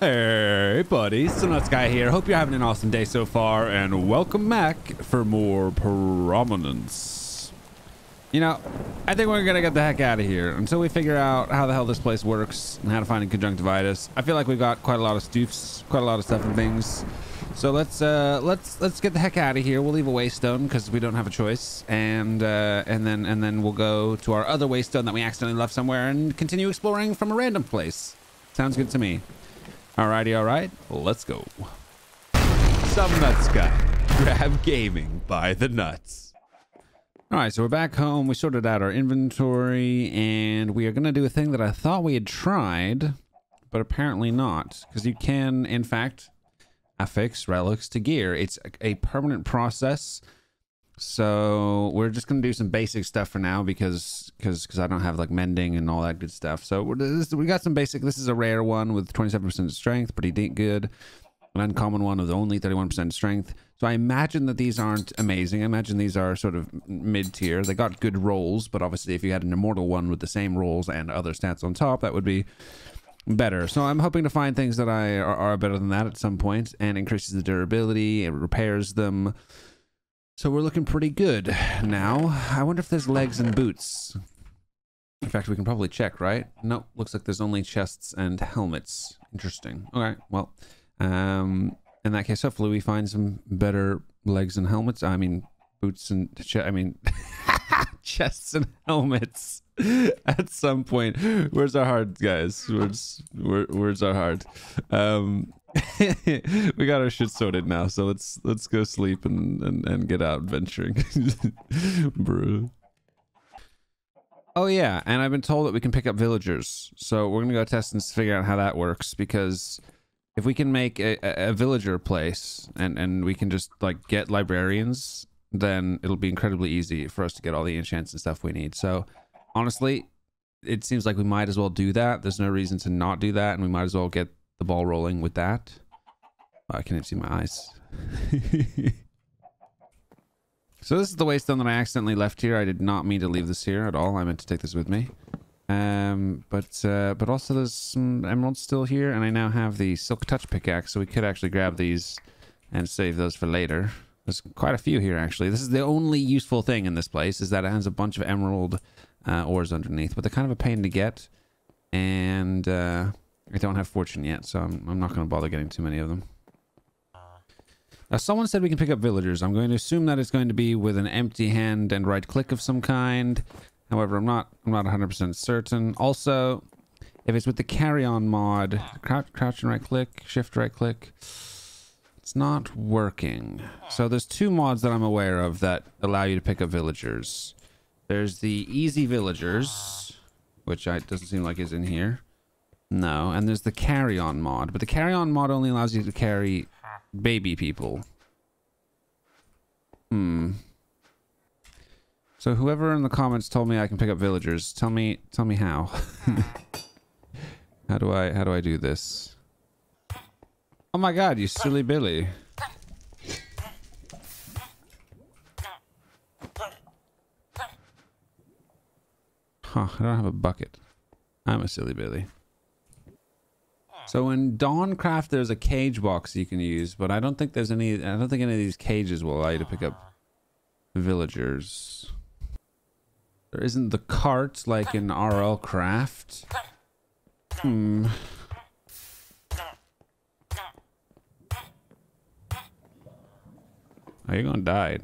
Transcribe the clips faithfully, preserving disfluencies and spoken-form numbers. Hey buddy, SomeNutzGuy here. Hope you're having an awesome day so far, and welcome back for more prominence. You know, I think we're gonna get the heck out of here until we figure out how the hell this place works and how to find a conjunctivitis. I feel like we've got quite a lot of stoofs, quite a lot of stuff and things. So let's uh, let's let's get the heck out of here. We'll leave a waystone because we don't have a choice, and uh, and then and then we'll go to our other waystone that we accidentally left somewhere and continue exploring from a random place. Sounds good to me. Alrighty, alright, let's go. SomeNutzGuy, grab gaming by the nuts. Alright, so we're back home. We sorted out our inventory, and we are going to do a thing that I thought we had tried, but apparently not. Because you can, in fact, affix relics to gear. It's a permanent process. So we're just going to do some basic stuff for now because because because I don't have like mending and all that good stuff. So we're, this, we got some basic. This is a rare one with twenty-seven percent strength, pretty good. An uncommon one with only thirty-one percent strength. So I imagine that these aren't amazing. I imagine these are sort of mid-tier. They got good rolls, but obviously if you had an immortal one with the same rolls and other stats on top, that would be better. So I'm hoping to find things that I are, are better than that at some point, and increases the durability, it repairs them. So we're looking pretty good now. I wonder if there's legs and boots. In fact, we can probably check, right? Nope, looks like there's only chests and helmets. Interesting. Okay, well, um, in that case, hopefully we find some better legs and helmets. I mean, boots and, che I mean, chests and helmets at some point. Where's our heart, guys? Where's, where, where's our heart? Um... We got our shit sorted now, so let's let's go sleep and and, and get out adventuring. Bro. Oh yeah, and I've been told that we can pick up villagers, so we're gonna go test and figure out how that works, because if we can make a, a, a villager place and and we can just like get librarians, then it'll be incredibly easy for us to get all the enchants and stuff we need. So honestly, it seems like we might as well do that. There's no reason to not do that, and we might as well get the ball rolling with that. Oh, I can't even see my eyes. So this is the waystone that I accidentally left here. I did not mean to leave this here at all. I meant to take this with me. Um, but uh, but also there's some emeralds still here, and I now have the silk touch pickaxe, so we could actually grab these and save those for later. There's quite a few here actually. This is the only useful thing in this place, is that it has a bunch of emerald uh, ores underneath, but they're kind of a pain to get, and uh, I don't have fortune yet, so I'm, I'm not going to bother getting too many of them. Now, someone said we can pick up villagers. I'm going to assume that it's going to be with an empty hand and right click of some kind. However, I'm not I'm not one hundred percent certain. Also, if it's with the carry-on mod, crouch, crouch and right click, shift right click, it's not working. So there's two mods that I'm aware of that allow you to pick up villagers. There's the easy villagers, which I, doesn't seem like is in here. No, and there's the carry-on mod, but the carry-on mod only allows you to carry baby people. Hmm. So whoever in the comments told me I can pick up villagers, tell me, tell me how. How do I, how do I do this? Oh my God, you silly Billy! Huh? I don't have a bucket. I'm a silly Billy. So in Dawncraft, there's a cage box you can use, but I don't think there's any. I don't think any of these cages will allow you to pick up villagers. There isn't the cart like in R L Craft. Hmm. Oh, you're gonna die,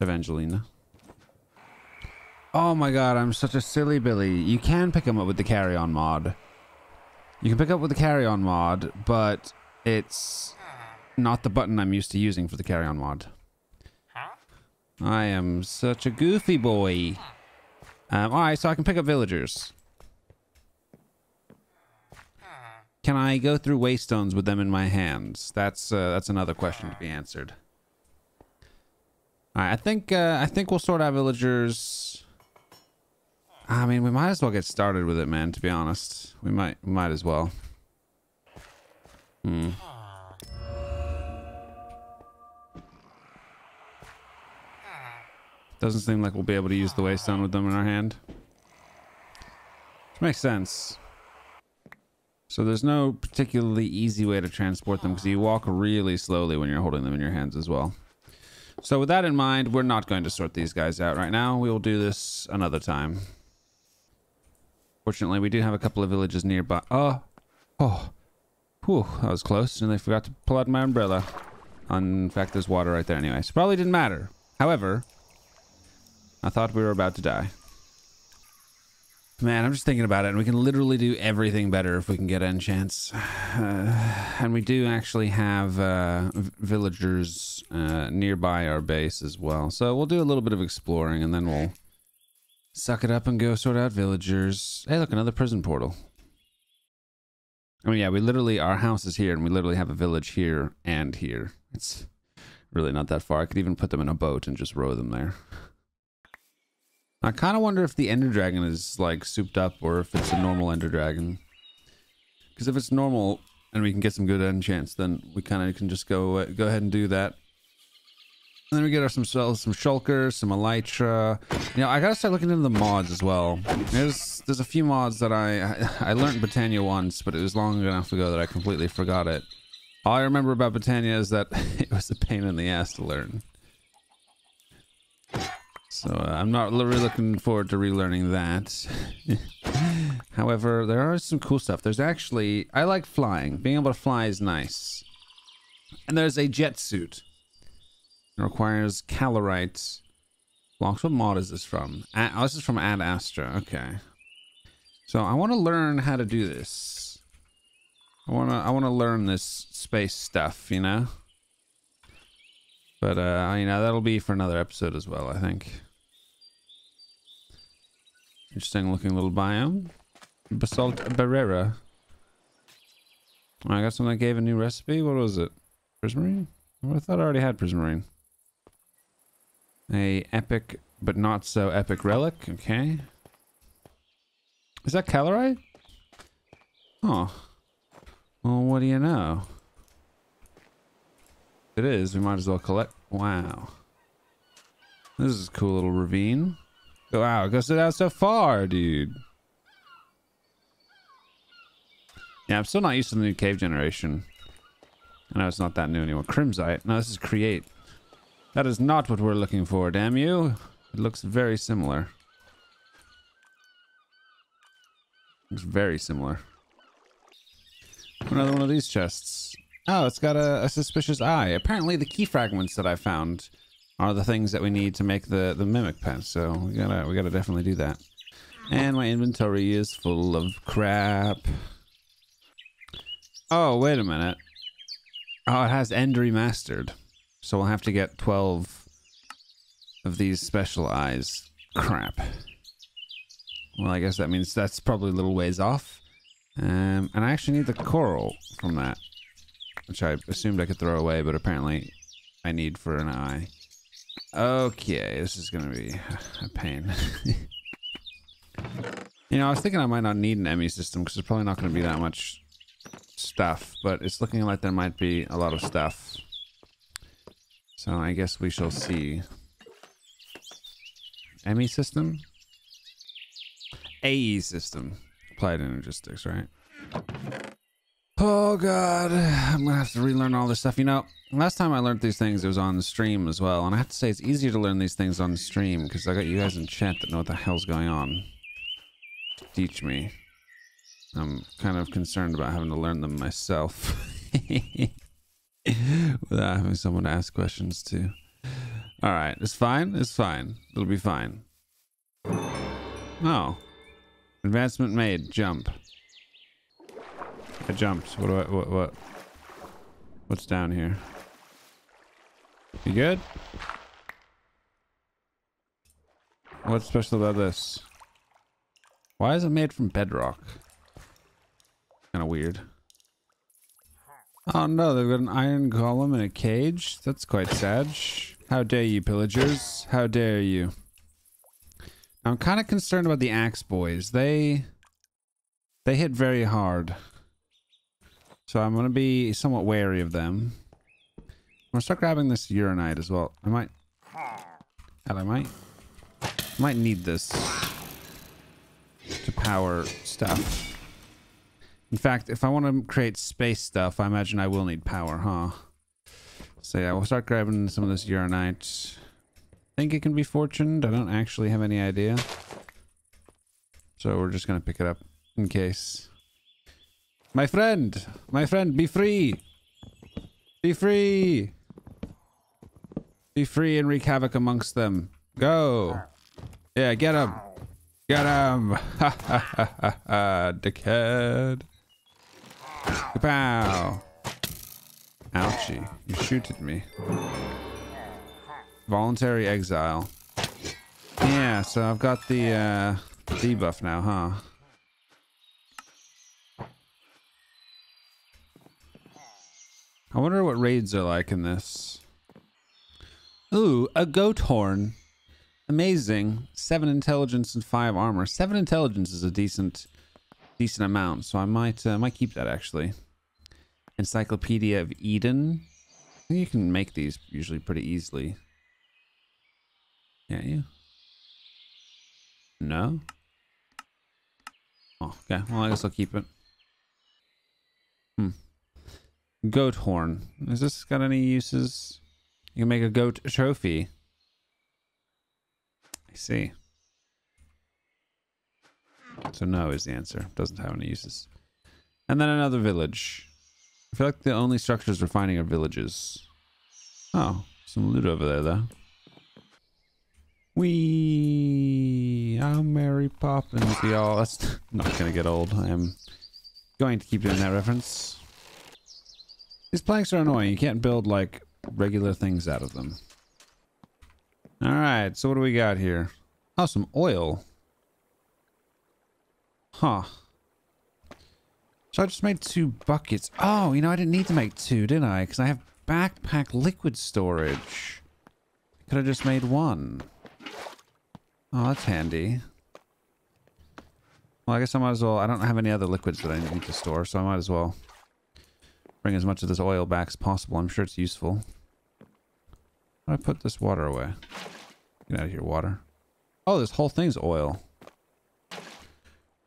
Evangelina. Oh my God, I'm such a silly Billy. You can pick them up with the carry-on mod. You can pick up with the carry-on mod, but it's not the button I'm used to using for the carry-on mod. I am such a goofy boy. Um, all right, so I can pick up villagers. Can I go through waystones with them in my hands? That's uh, that's another question to be answered. All right, I think uh, I think we'll sort out villagers. I mean, we might as well get started with it, man, to be honest. We might we might as well. Hmm. Doesn't seem like we'll be able to use the waystone with them in our hand. Which makes sense. So there's no particularly easy way to transport them because you walk really slowly when you're holding them in your hands as well. So with that in mind, we're not going to sort these guys out right now. We will do this another time. Fortunately, we do have a couple of villages nearby. Oh, oh, whew, that was close. And I forgot to pull out my umbrella. In fact, there's water right there anyway. So probably didn't matter. However, I thought we were about to die. Man, I'm just thinking about it, and we can literally do everything better if we can get enchants. Uh, and we do actually have uh, villagers uh, nearby our base as well. So we'll do a little bit of exploring, and then we'll suck it up and go sort out villagers. Hey, look, another prison portal. I mean, yeah, we literally, our house is here, and we literally have a village here and here. It's really not that far. I could even put them in a boat and just row them there. I kind of wonder if the Ender Dragon is, like, souped up or if it's a normal Ender Dragon. Because if it's normal and we can get some good enchants, then we kind of can just go uh, go ahead and do that. And then we get ourselves some shulkers, some elytra. You know, I gotta start looking into the mods as well. There's there's a few mods that I, I, I learned Botania once, but it was long enough ago that I completely forgot it. All I remember about Botania is that it was a pain in the ass to learn. So uh, I'm not really looking forward to relearning that. However, there are some cool stuff. There's actually, I like flying. Being able to fly is nice. And there's a jet suit. It requires calorite blocks. What mod is this from? Ad, oh, this is from Ad Astra. Okay. So I want to learn how to do this. I want to, I want to learn this space stuff, you know? But, uh, you know, that'll be for another episode as well, I think. Interesting looking little biome. Basalt Barrera. Oh, I got something that gave a new recipe. What was it? Prismarine? Oh, I thought I already had Prismarine. A epic, but not so epic relic. Okay. Is that calorite? Oh. Well, what do you know? It is. We might as well collect. Wow, this is a cool little ravine. Wow, it goes down so far, dude. Yeah, I'm still not used to the new cave generation. I know it's not that new anymore. Crimsite. No, this is Create. That is not what we're looking for. Damn you! It looks very similar. Looks very similar. Another one of these chests. Oh, it's got a, a suspicious eye. Apparently the key fragments that I found are the things that we need to make the, the mimic pen, so we gotta we gotta definitely do that. And my inventory is full of crap. Oh, wait a minute. Oh, it has End Remastered. So we'll have to get twelve of these special eyes. Crap. Well, I guess that means that's probably a little ways off. Um, and I actually need the coral from that, which I assumed I could throw away, but apparently I need for an eye. Okay, this is going to be a pain. You know, I was thinking I might not need an Emmy system because there's probably not going to be that much stuff, but it's looking like there might be a lot of stuff. So I guess we shall see. Emmy system? A E system. Applied Energistics, right? Oh god, I'm gonna have to relearn all this stuff. You know, last time I learned these things, it was on the stream as well, and I have to say it's easier to learn these things on the stream because I got you guys in chat that know what the hell's going on. Teach me. I'm kind of concerned about having to learn them myself without having someone to ask questions to. All right, it's fine. It's fine. It'll be fine. Oh, advancement made. Jump. I jumped. What do I, what, what? What's down here? You good? What's special about this? Why is it made from bedrock? Kind of weird. Oh no, they've got an iron golem in a cage? That's quite sad. How dare you, pillagers? How dare you? I'm kind of concerned about the axe boys. They... They hit very hard. So I'm going to be somewhat wary of them. I'm going to start grabbing this uranite as well. I might... And I might... might need this to power stuff. In fact, if I want to create space stuff, I imagine I will need power, huh? So yeah, we'll start grabbing some of this uranite. I think it can be fortuned. I don't actually have any idea. So we're just going to pick it up in case. My friend! My friend, be free! Be free! Be free and wreak havoc amongst them. Go! Yeah, get him! Get him! Ha ha ha ha ha! Dickhead! Kapow! Ouchie, you shoot at me. Voluntary exile. Yeah, so I've got the uh, debuff now, huh? I wonder what raids are like in this. Ooh, a goat horn. Amazing. Seven intelligence and five armor. Seven intelligence is a decent, decent amount, so I might, uh, might keep that actually. Encyclopedia of Eden. I think you can make these usually pretty easily. Can't you? No? Oh, okay. Well, I guess I'll keep it. Hmm. Goat horn. Has this got any uses? You can make a goat trophy. I see. So no is the answer. Doesn't have any uses. And then another village. I feel like the only structures we're finding are villages. Oh, some loot over there, though. Wee! I'm Mary Poppins, y'all. That's not gonna get old. I am going to keep doing that reference. These planks are annoying. You can't build, like, regular things out of them. Alright, so what do we got here? Oh, some oil. Huh. So I just made two buckets. Oh, you know, I didn't need to make two, didn't I? Because I have backpack liquid storage. Could have just made one. Oh, that's handy. Well, I guess I might as well... I don't have any other liquids that I need to store, so I might as well bring as much of this oil back as possible. I'm sure it's useful. How do I put this water away? Get out of here, water. Oh, this whole thing's oil.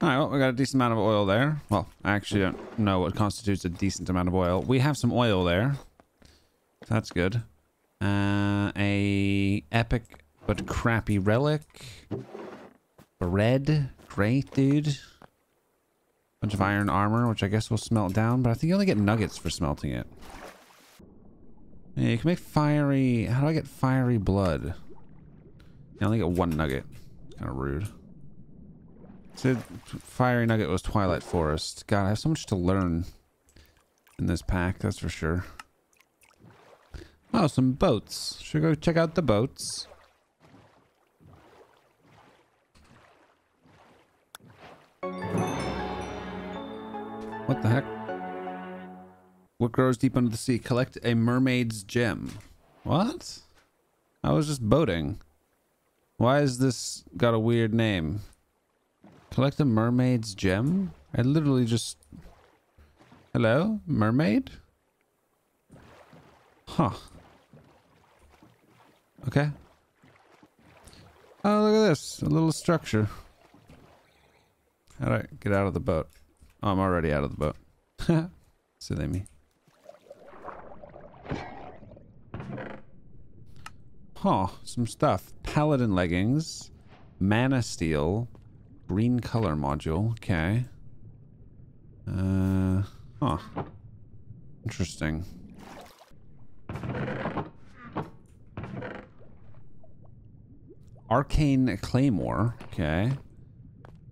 Alright, well, we got a decent amount of oil there. Well, I actually don't know what constitutes a decent amount of oil. We have some oil there. That's good. Uh, a epic... but crappy relic. Bread. Great, dude. Bunch of iron armor, which I guess will smelt down, but I think you only get nuggets for smelting it. Yeah, you can make fiery... How do I get fiery blood? You only get one nugget. Kind of rude. Said fiery nugget was Twilight Forest. God, I have so much to learn in this pack, that's for sure. Oh, some boats. Should we go check out the boats? What the heck? What grows deep under the sea? Collect a mermaid's gem. What? I was just boating. Why has this got a weird name? Collect a mermaid's gem? I literally just... Hello? Mermaid? Huh. Okay. Oh, look at this. A little structure. How do I get out of the boat? Oh, I'm already out of the boat. Silly me. Huh, some stuff. Paladin leggings. Mana steel. Green color module. Okay. Uh, huh. Interesting. Arcane Claymore. Okay.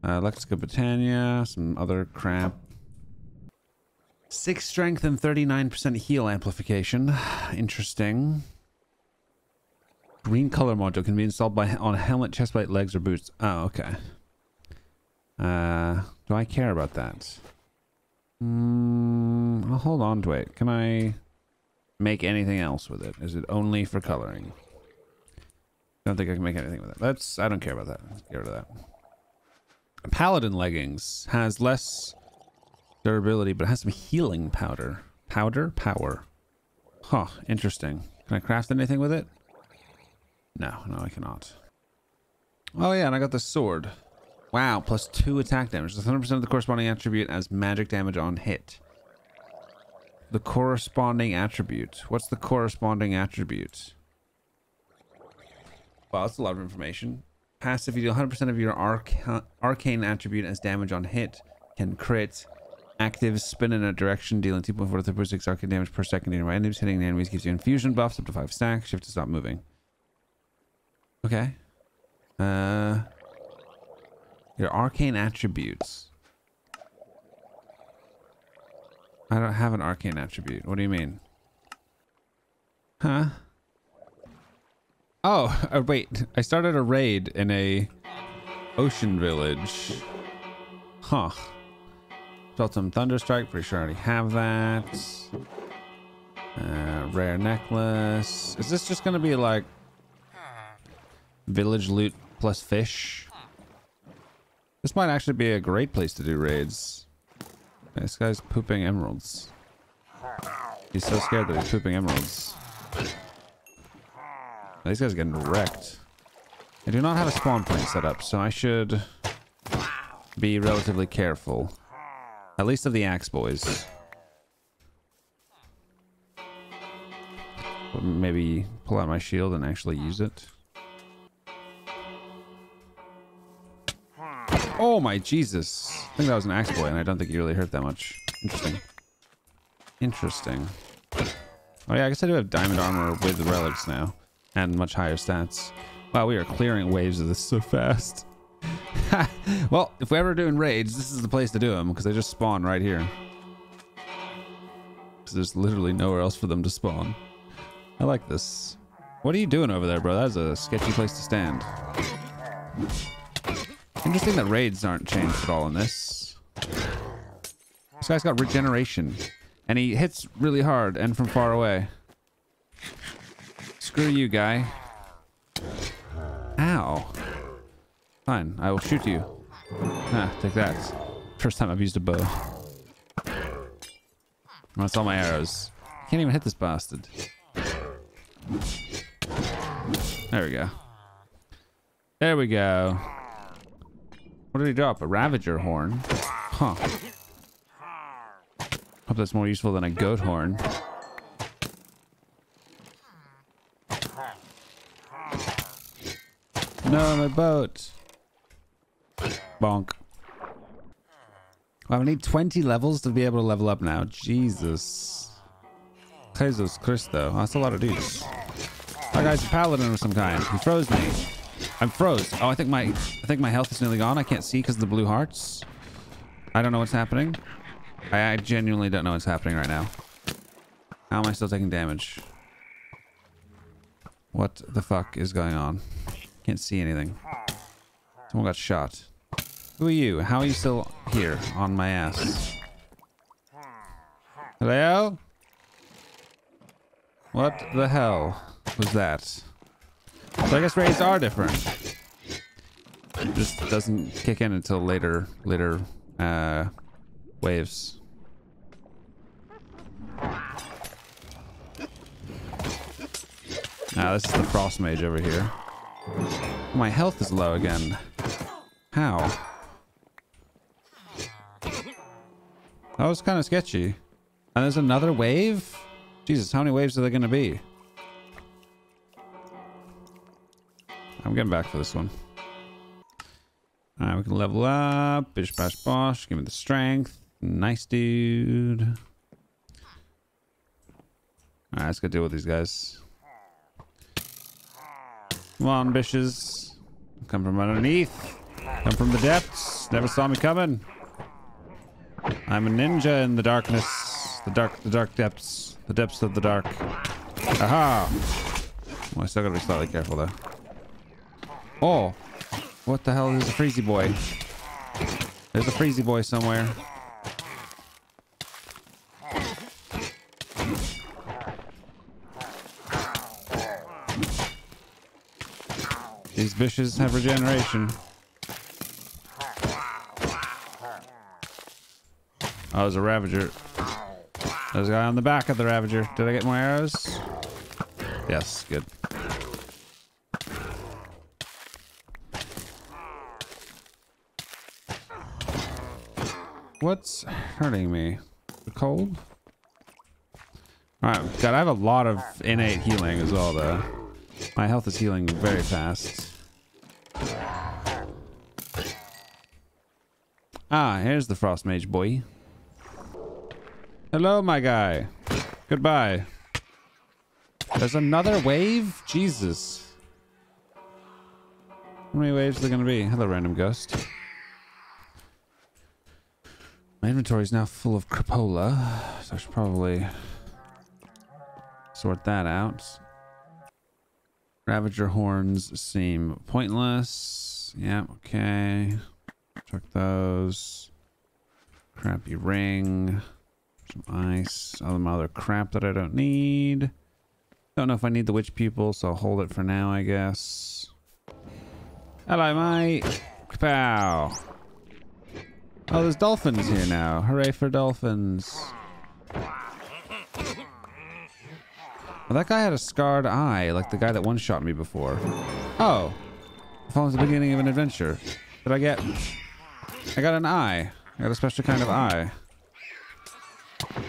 Uh, let's go Botania, some other crap. Six strength and thirty-nine percent heal amplification. Interesting. Green color module can be installed by on helmet, chestplate, legs, or boots. Oh, okay. Uh, do I care about that? Mm, I'll hold on to it. Can I make anything else with it? Is it only for coloring? I don't think I can make anything with it. That's, I don't care about that. Let's get rid of that. Paladin leggings has less durability, but it has some healing powder. Powder? Power. Huh, interesting. Can I craft anything with it? No, no, I cannot. Oh yeah, and I got the sword. Wow, plus two attack damage. That's one hundred percent of the corresponding attribute as magic damage on hit. The corresponding attribute. What's the corresponding attribute? Wow, that's a lot of information. Passive, you deal one hundred percent of your arca arcane attribute as damage on hit. Can crit. Active, spin in a direction, dealing two point four to three point six arcane damage per second in randoms. Hitting enemies gives you infusion buffs up to five stacks. Shift to stop moving. Okay. Uh, your arcane attributes. I don't have an arcane attribute. What do you mean? Huh? Oh, uh, wait. I started a raid in a ocean village. Huh. Felt some Thunderstrike. Pretty sure I already have that. Uh, rare necklace. Is this just going to be like village loot plus fish? This might actually be a great place to do raids. This guy's pooping emeralds. He's so scared that he's pooping emeralds. These guys are getting wrecked. I do not have a spawn point set up, so I should be relatively careful. At least of the axe boys. But maybe pull out my shield and actually use it. Oh my Jesus. I think that was an axe boy, and I don't think you really hurt that much. Interesting. Interesting. Oh yeah, I guess I do have diamond armor with the relics now. And much higher stats. Wow, we are clearing waves of this so fast. Well, if we're ever doing raids, this is the place to do them, because they just spawn right here. Because there's literally nowhere else for them to spawn. I like this. What are you doing over there, bro? That's a sketchy place to stand. Interesting that raids aren't changed at all in this. This guy's got regeneration. And he hits really hard and from far away. Screw you, guy. Ow. Fine, I will shoot you. Ah, take that. First time I've used a bow. That's all my arrows. Can't even hit this bastard. There we go. There we go. What did he drop? A Ravager horn? Huh. Hope that's more useful than a goat horn. No, my boat. Bonk. Well, I need twenty levels to be able to level up now. Jesus. Jesus Christo. That's a lot of dudes. That guy's a paladin of some kind. He froze me. I'm froze. Oh, I think my I think my health is nearly gone. I can't see because of the blue hearts. I don't know what's happening. I, I genuinely don't know what's happening right now. How am I still taking damage? What the fuck is going on? Can't see anything. Someone got shot. Who are you? How are you still here on my ass? Hello? What the hell was that? So I guess raids are different. It just doesn't kick in until later, later uh, waves. Now this is the Frost Mage over here. My health is low again. How? That was kind of sketchy. And there's another wave? Jesus, how many waves are there going to be? I'm getting back for this one. Alright, we can level up. Bish, bash, bosh. Give me the strength. Nice, dude. Alright, let's go deal with these guys. Come on, bitches. Come from underneath. Come from the depths. Never saw me coming. I'm a ninja in the darkness. The dark, the dark depths. The depths of the dark. Aha! Well, I still gotta be slightly careful, though. Oh! What the hell? There's a Freezy Boy. There's a Freezy Boy somewhere. These bitches have regeneration. Oh, there's a Ravager. There's a guy on the back of the Ravager. Did I get more arrows? Yes, good. What's hurting me? The cold? Alright, God, I have a lot of innate healing as well, though. My health is healing very fast. Ah, here's the Frost Mage boy. Hello, my guy. Goodbye. There's another wave? Jesus. How many waves are there going to be? Hello, random ghost. My inventory is now full of crapola, so I should probably sort that out. Ravager horns seem pointless. Yeah, okay. Check those. Crappy ring. Some ice. All my other crap that I don't need. Don't know if I need the witch pupil, so I'll hold it for now, I guess. Hello, mate. Pow. Oh, there's dolphins here now. Hooray for dolphins. Well, that guy had a scarred eye, like the guy that one-shot me before. Oh. It follows the beginning of an adventure. Did I get... I got an eye. I got a special kind of eye.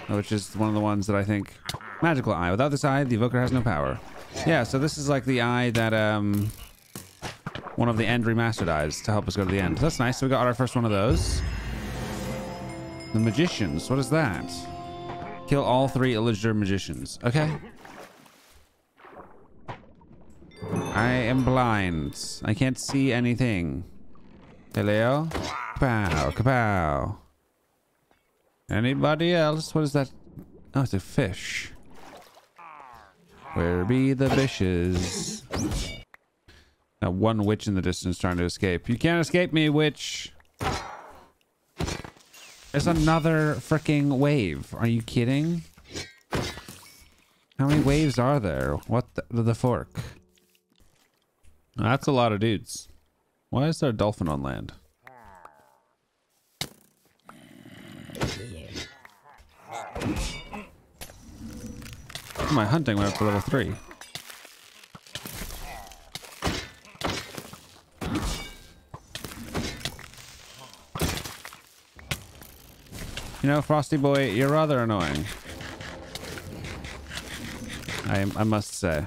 Which is one of the ones that I think... Magical eye. Without this eye, the evoker has no power. Yeah, so this is like the eye that... um, one of the End Remastered eyes to help us go to the end. That's nice. So we got our first one of those. The magicians. What is that? Kill all three Illigitor magicians. Okay. I am blind. I can't see anything. Hello? Kapow, kapow. Anybody else? What is that? Oh, it's a fish. Where be the fishes? Now, one witch in the distance trying to escape. You can't escape me, witch. There's another freaking wave. Are you kidding? How many waves are there? What the, the fork? That's a lot of dudes. Why is there a dolphin on land? My hunting went up to level three. You know, Frosty Boy, you're rather annoying. I, I must say.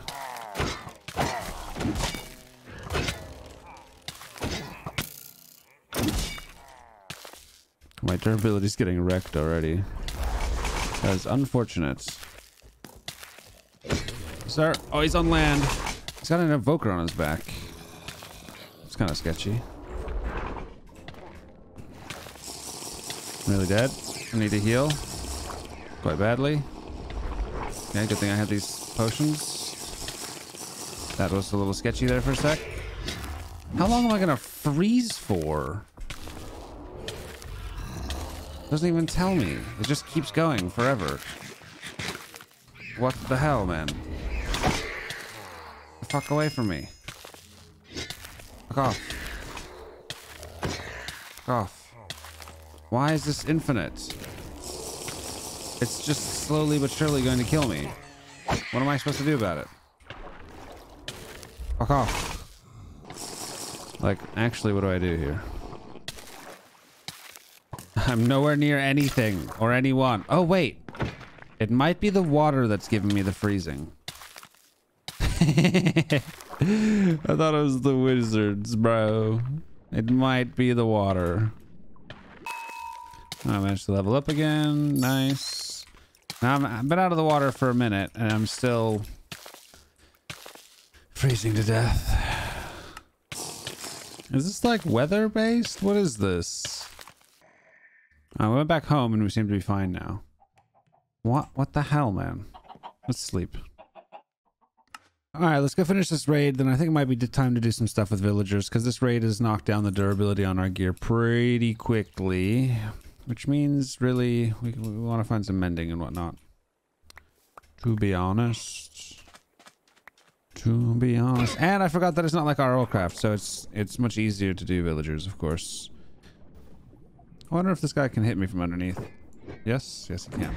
My durability's getting wrecked already. That is unfortunate. Sir, oh, he's on land. He's got an evoker on his back. It's kind of sketchy. Really dead. I need to heal quite badly. Okay, good thing I have these potions. That was a little sketchy there for a sec. How long am I gonna freeze for? Doesn't even tell me. It just keeps going forever. What the hell, man? The fuck away from me. Fuck off. Fuck off. Why is this infinite? It's just slowly but surely going to kill me. What am I supposed to do about it? Fuck off. Like, actually, what do I do here? I'm nowhere near anything or anyone. Oh, wait. It might be the water that's giving me the freezing. I thought it was the wizards, bro. It might be the water. I managed to level up again. Nice. Now I'm, I've been out of the water for a minute and I'm still freezing to death. Is this like weather based? What is this? I went back home and we seem to be fine now. What? What the hell, man? Let's sleep. All right, let's go finish this raid. Then I think it might be time to do some stuff with villagers because this raid has knocked down the durability on our gear pretty quickly. Which means, really, we, we want to find some mending and whatnot. To be honest. To be honest. And I forgot that it's not like R L Craft, so it's it's much easier to do villagers, of course. I wonder if this guy can hit me from underneath. Yes? Yes, he can.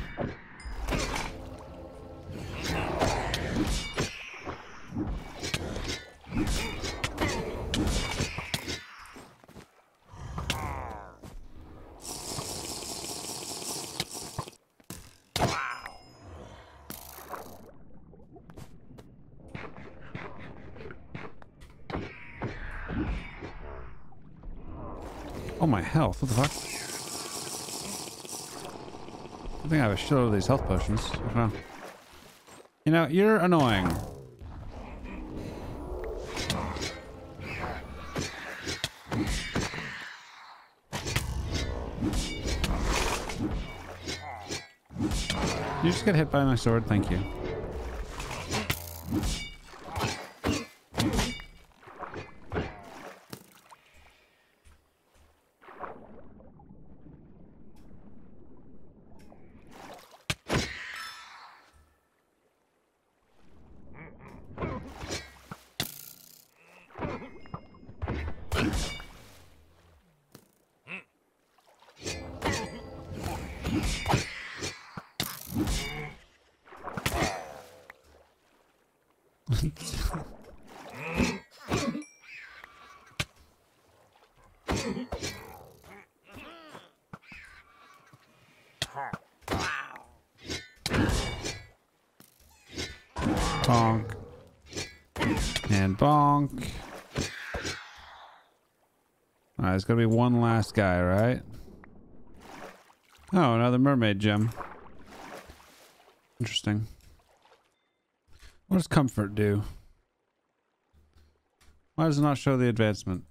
Oh, my health. What the fuck? I think I have a shitload of these health potions. I don't know. You know, you're annoying. You just got hit by my sword, thank you. Bonk. And bonk. Alright, there's gotta be one last guy, right? Oh, another mermaid gem. Interesting. What does comfort do? Why does it not show the advancement?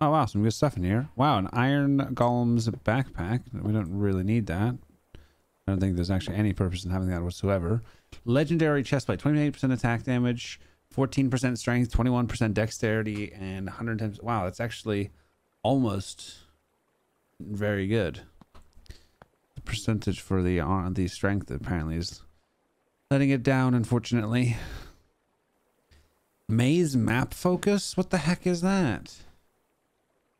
Oh wow, some good stuff in here. Wow, an iron golem's backpack. We don't really need that. I don't think there's actually any purpose in having that whatsoever. Legendary chestplate, twenty-eight percent attack damage, fourteen percent strength, twenty-one percent dexterity, and one hundred ten. Wow, that's actually almost very good. The percentage for the on the strength apparently is letting it down, unfortunately. Maze map focus? What the heck is that?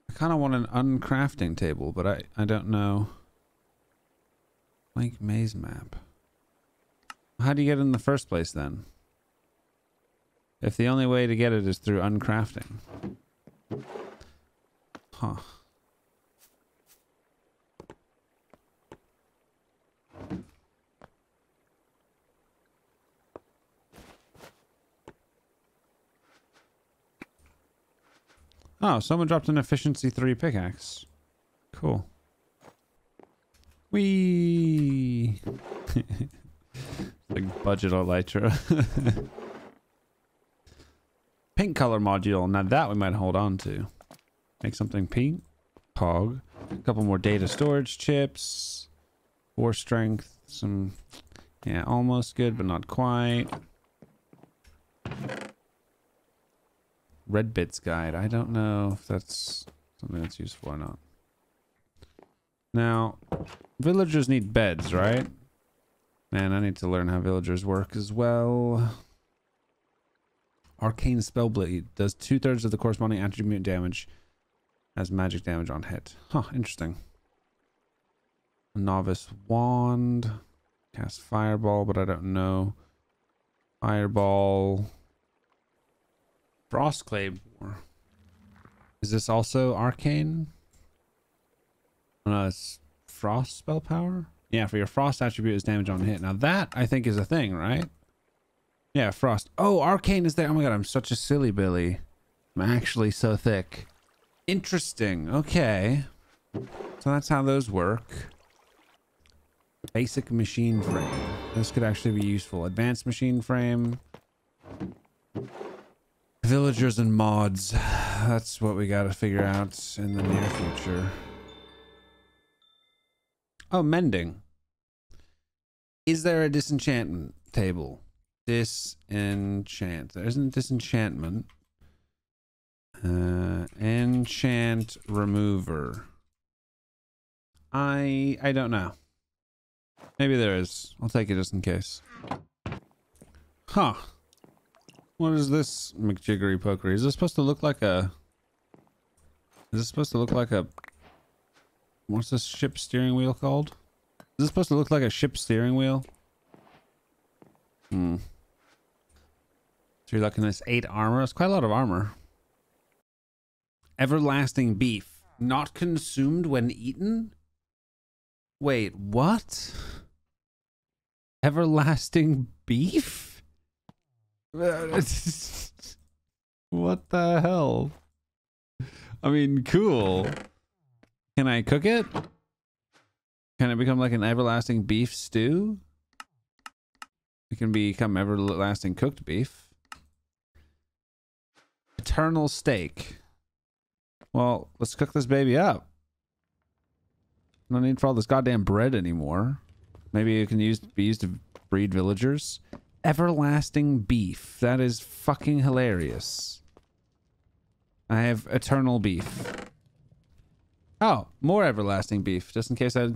I kind of want an uncrafting table, but I, I don't know. Like maze map. How do you get it in the first place then? If the only way to get it is through uncrafting. Huh. Oh, someone dropped an efficiency three pickaxe. Cool. Whee! Like budget elytra. Pink color module. Now that we might hold on to. Make something pink. Pog. A couple more data storage chips. War strength. Some, yeah, almost good, but not quite. Red bits guide. I don't know if that's something that's useful or not. Now, villagers need beds, right? Man, I need to learn how villagers work as well. Arcane Spellblade does two-thirds of the corresponding attribute damage as magic damage on hit. Huh, interesting. Novice Wand. Cast Fireball, but I don't know. Fireball. Frost Claymore. Is this also arcane? No, it's frost spell power? Yeah, for your frost attribute is damage on hit. Now that, I think, is a thing, right? Yeah, frost. Oh, arcane is there. Oh my god, I'm such a silly billy. I'm actually so thick. Interesting. Okay. So that's how those work. Basic machine frame. This could actually be useful. Advanced machine frame. Villagers and mods. That's what we gotta figure out in the near future. Oh, mending. Is there a disenchantment table? Disenchant. There isn't disenchantment. Uh, enchant remover. I I don't know. Maybe there is. I'll take it just in case. Huh. What is this McJiggery Pokery? Is this supposed to look like a... Is this supposed to look like a... What's this ship steering wheel called? Is this supposed to look like a ship steering wheel? Hmm. So you're looking at this eight armor. That's quite a lot of armor. Everlasting beef. Not consumed when eaten? Wait, what? Everlasting beef? What the hell? I mean, cool. Can I cook it? Can it become like an everlasting beef stew? It can become everlasting cooked beef. Eternal steak. Well, let's cook this baby up. No need for all this goddamn bread anymore. Maybe it can use, be used to breed villagers. Everlasting beef. That is fucking hilarious. I have eternal beef. Oh, more everlasting beef. Just in case I...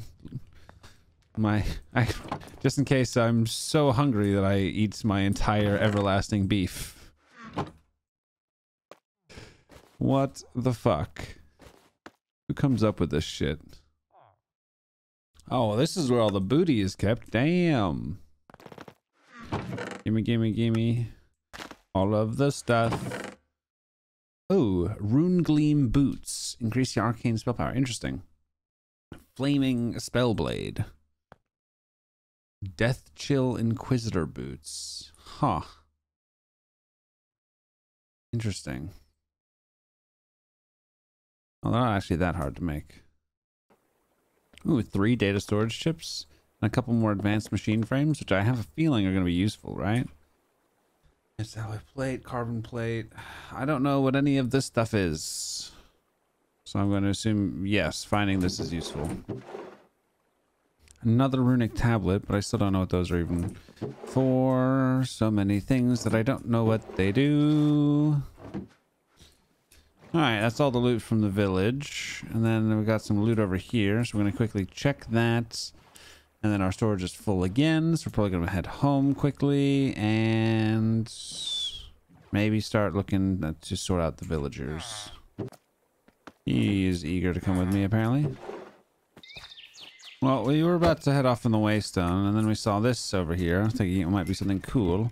My... I, just in case I'm so hungry that I eat my entire everlasting beef. What the fuck? Who comes up with this shit? Oh, this is where all the booty is kept. Damn. Gimme, gimme, gimme. All of the stuff. Oh, Rune Gleam Boots. Increase your arcane spell power. Interesting. Flaming Spellblade. Death Chill Inquisitor Boots. Huh. Interesting. Well, they're not actually that hard to make. Ooh, three data storage chips and a couple more advanced machine frames, which I have a feeling are going to be useful, right? Metallic plate, carbon plate. I don't know what any of this stuff is. So I'm going to assume, yes, finding this is useful. Another runic tablet, but I still don't know what those are even for. So many things that I don't know what they do. Alright, that's all the loot from the village. And then we got some loot over here. So we're going to quickly check that. And then our storage is full again. So we're probably going to head home quickly. And maybe start looking to sort out the villagers. He is eager to come with me, apparently. Well, we were about to head off in the Waystone. And then we saw this over here. I think it might be something cool.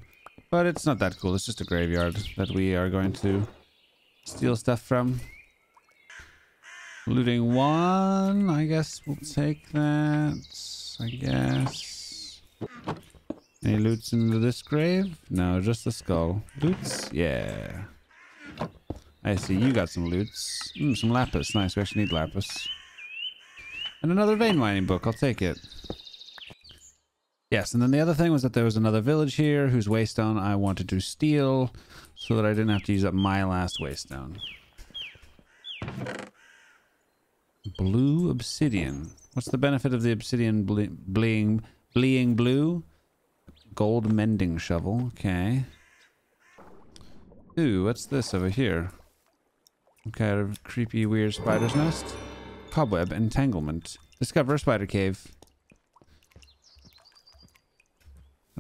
But it's not that cool. It's just a graveyard that we are going to... steal stuff from. Looting one. I guess we'll take that. I guess. Any loots into this grave? No, just the skull. Loots? Yeah. I see. You got some loots. Mm, some lapis. Nice. We actually need lapis. And another vein mining book. I'll take it. Yes, and then the other thing was that there was another village here whose waystone I wanted to steal so that I didn't have to use up my last waystone. Blue obsidian. What's the benefit of the obsidian ble bleeing, bleeing blue? Gold mending shovel. Okay. Ooh, what's this over here? Okay, a creepy weird spider's nest. Cobweb entanglement. Discover a spider cave.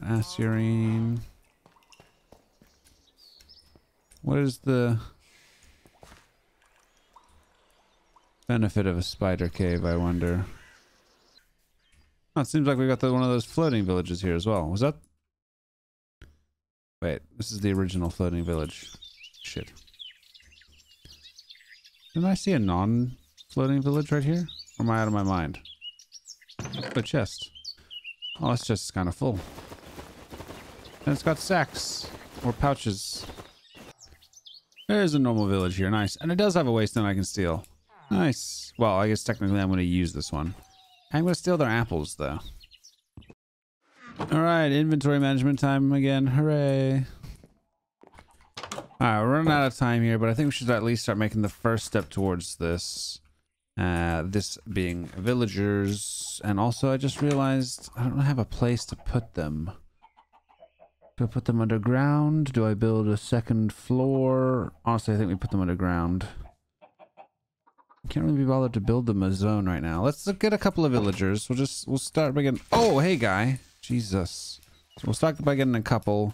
Asurine. What is the benefit of a spider cave, I wonder? Oh, it seems like we got the, one of those floating villages here as well. Was that... Wait, this is the original floating village. Shit. Didn't I see a non-floating village right here? Or am I out of my mind? A chest. Oh, it's just kind of full. And it's got sacks or pouches. There's a normal village here. Nice. And it does have a waystone I can steal. Nice. Well, I guess technically I'm going to use this one. I'm going to steal their apples, though. All right. Inventory management time again. Hooray. All right. We're running out of time here, but I think we should at least start making the first step towards this. Uh, this being villagers. And also, I just realized I don't have a place to put them. Do I put them underground? Do I build a second floor? Honestly, I think we put them underground. Can't really be bothered to build them a zone right now. Let's get a couple of villagers. We'll just, we'll start by getting... Oh, hey, guy. Jesus. So we'll start by getting a couple.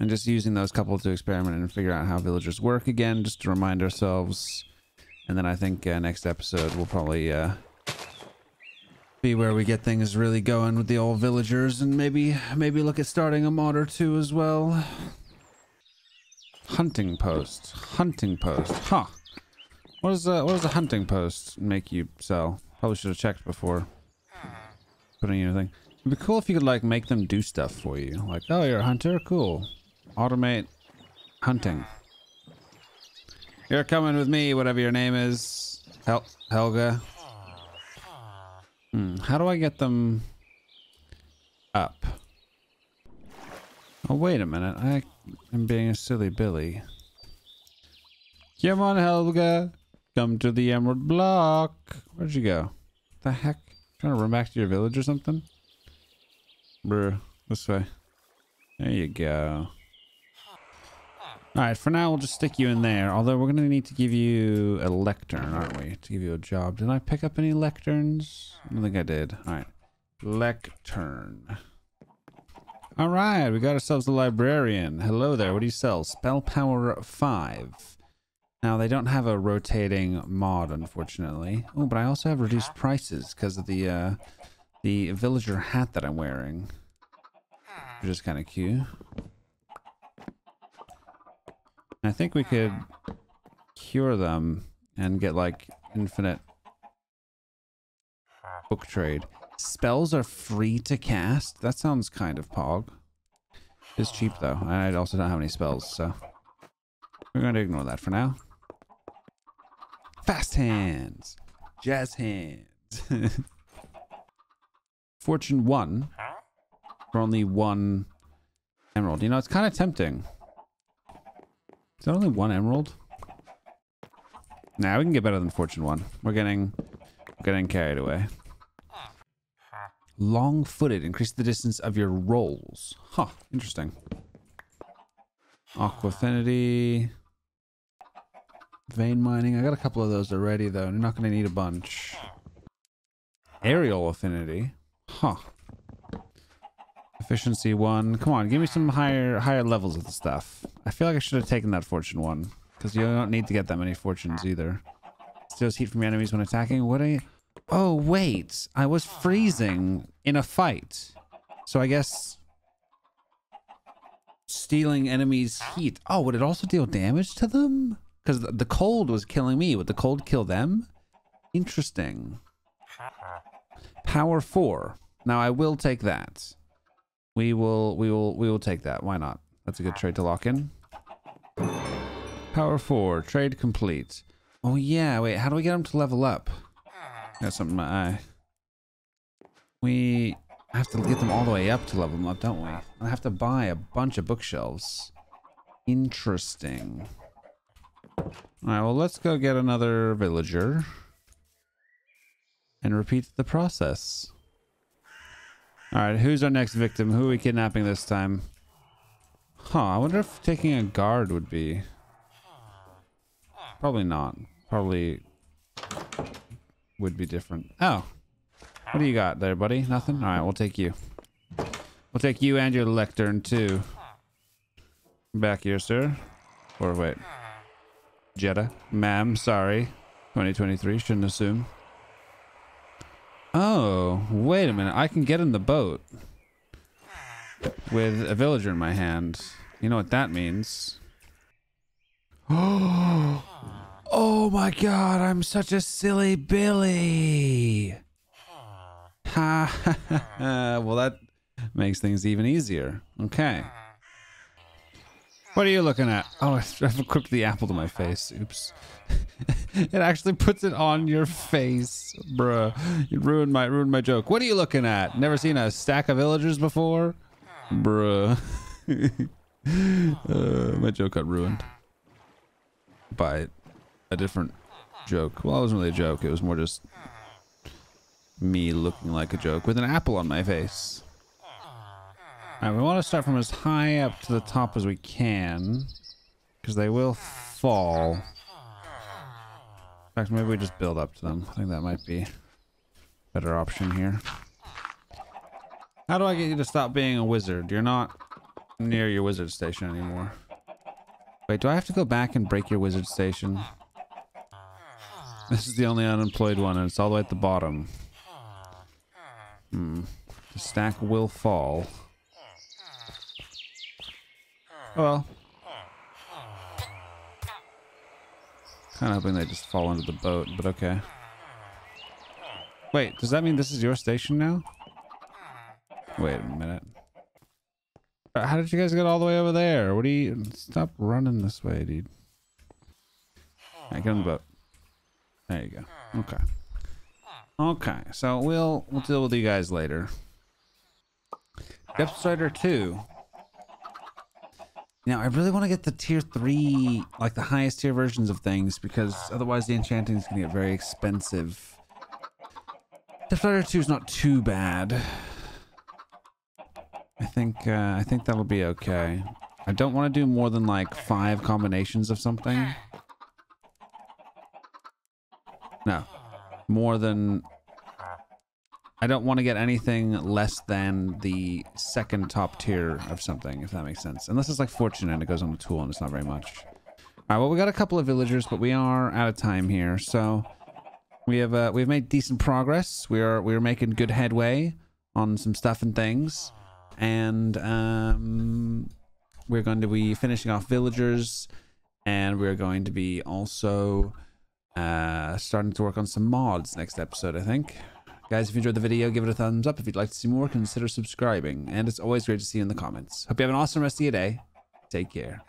And just using those couple to experiment and figure out how villagers work again. Just to remind ourselves. And then I think uh, next episode we'll probably... Uh, be where we get things really going with the old villagers, and maybe maybe look at starting a mod or two as well. Hunting post, hunting post, huh? What is that? What does a hunting post make you sell? Probably should have checked before putting anything. It'd be cool if you could like make them do stuff for you, like oh you're a hunter, cool. Automate hunting. You're coming with me, whatever your name is. Hel Helga. Hmm, how do I get them up? Oh, wait a minute. I am being a silly Billy. Come on, Helga. Come to the Emerald Block. Where'd you go? What the heck? Trying to run back to your village or something? Bruh, this way. There you go. Alright, for now we'll just stick you in there. Although we're going to need to give you a lectern, aren't we? To give you a job. Did I pick up any lecterns? I don't think I did. Alright. Lectern. Alright, we got ourselves a librarian. Hello there, what do you sell? Spell power five. Now, they don't have a rotating mod, unfortunately. Oh, but I also have reduced prices because of the uh, the villager hat that I'm wearing. Which is kind of cute. And I think we could cure them and get, like, infinite book trade. Spells are free to cast? That sounds kind of pog. It's cheap, though. I also don't have any spells, so we're going to ignore that for now. Fast hands. Jazz hands. Fortune one. For only one emerald. You know, it's kind of tempting. Is there only one emerald? Nah, we can get better than fortune one. We're getting, getting carried away. Long-footed. Increase the distance of your rolls. Huh. Interesting. Aqua affinity. Vein mining. I got a couple of those already, though. I'm not going to need a bunch. Aerial affinity. Huh. Efficiency one. Come on, give me some higher higher levels of the stuff. I feel like I should have taken that fortune one. Because you don't need to get that many fortunes either. Steals heat from your enemies when attacking. What are you... Oh, wait. I was freezing in a fight. So I guess... stealing enemies' heat. Oh, would it also deal damage to them? Because the cold was killing me. Would the cold kill them? Interesting. Power four. Now I will take that. We will, we will, we will take that. Why not? That's a good trade to lock in. Power four. Trade complete. Oh yeah. Wait. How do we get them to level up? That's something in my eye. We have to get them all the way up to level them up, don't we? I have to buy a bunch of bookshelves. Interesting. Alright, well, let's go get another villager. And repeat the process. Alright, who's our next victim? Who are we kidnapping this time? Huh, I wonder if taking a guard would be... Probably not. Probably... would be different. Oh! What do you got there, buddy? Nothing? Alright, we'll take you. We'll take you and your lectern, too. Back here, sir. Or wait. Jetta. Ma'am, sorry. twenty twenty-three, shouldn't assume. Oh, wait a minute. I can get in the boat. With a villager in my hand. You know what that means. Oh! Oh my god, I'm such a silly Billy! Well, that makes things even easier. Okay. What are you looking at? Oh, I've clipped the apple to my face. Oops. It actually puts it on your face, bruh. You ruined my ruined my joke. What are you looking at? Never seen a stack of villagers before, bruh. uh, my joke got ruined by a different joke. Well, it wasn't really a joke. It was more just me looking like a joke with an apple on my face. Alright, we want to start from as high up to the top as we can. Because they will fall. In fact, maybe we just build up to them. I think that might be a better option here. How do I get you to stop being a wizard? You're not near your wizard station anymore. Wait, do I have to go back and break your wizard station? This is the only unemployed one, and it's all the way at the bottom. Hmm. The stack will fall. Oh well. Kinda hoping they just fall into the boat, but okay. Wait, does that mean this is your station now? Wait a minute. How did you guys get all the way over there? What do you... Stop running this way, dude. Hey, get on the boat. There you go. Okay. Okay, so we'll we'll deal with you guys later. Depth Strider two. Now I really want to get the tier three, like the highest tier versions of things, because otherwise the enchanting is gonna get very expensive. Depth Strider two is not too bad. I think uh, I think that'll be okay. I don't want to do more than like five combinations of something. No. More than... I don't want to get anything less than the second top tier of something, if that makes sense. Unless it's like fortune and it goes on the tool and it's not very much. Alright, well, we got a couple of villagers, but we are out of time here. So we have uh, we've made decent progress. We are we are making good headway on some stuff and things. And um, we're going to be finishing off villagers, and we're going to be also... Uh, starting to work on some mods next episode, I think. Guys, if you enjoyed the video, give it a thumbs up. If you'd like to see more, consider subscribing. And it's always great to see you in the comments. Hope you have an awesome rest of your day. Take care.